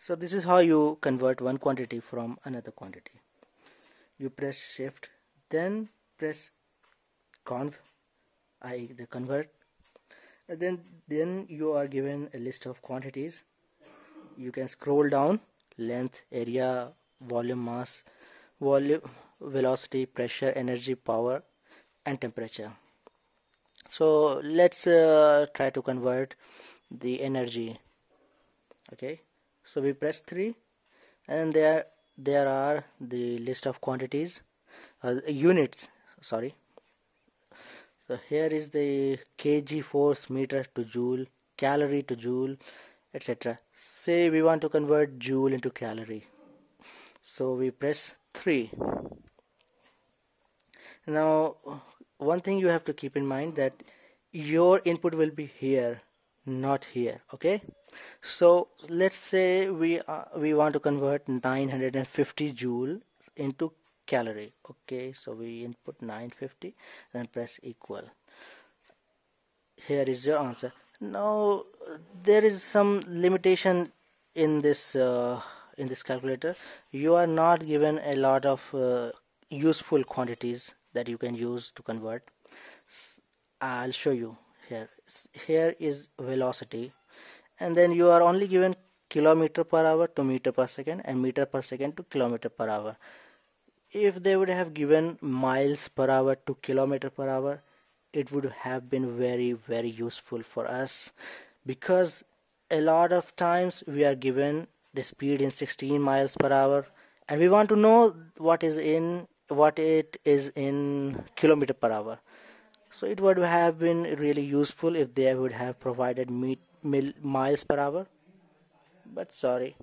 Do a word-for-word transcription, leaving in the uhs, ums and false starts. So this is how you convert one quantity from another quantity. You press shift, then press conv, that is the convert, and then then you are given a list of quantities. You can scroll down: length, area, volume, mass, volume, velocity, pressure, energy, power, and temperature. So let's uh, try to convert the energy. Okay, so we press three, and there there are the list of quantities, uh, units, sorry. So here is the kg force, meter to joule, calorie to joule, et cetera. Say we want to convert joule into calorie, so we press three. Now one thing you have to keep in mind that your input will be here, not here. Okay, so let's say we uh, we want to convert nine hundred fifty joule into calorie. Okay, so we input nine hundred fifty and press equal. Here is your answer. Now there is some limitation in this uh, in this calculator. You are not given a lot of uh, useful quantities that you can use to convert. I'll show you here. Here is velocity, and then you are only given kilometer per hour to meter per second, and meter per second to kilometer per hour. If they would have given miles per hour to kilometer per hour, it would have been very very useful for us, because a lot of times we are given the speed in sixteen miles per hour, and we want to know what is in what it is in kilometer per hour. So it would have been really useful if they would have provided miles per hour, but sorry,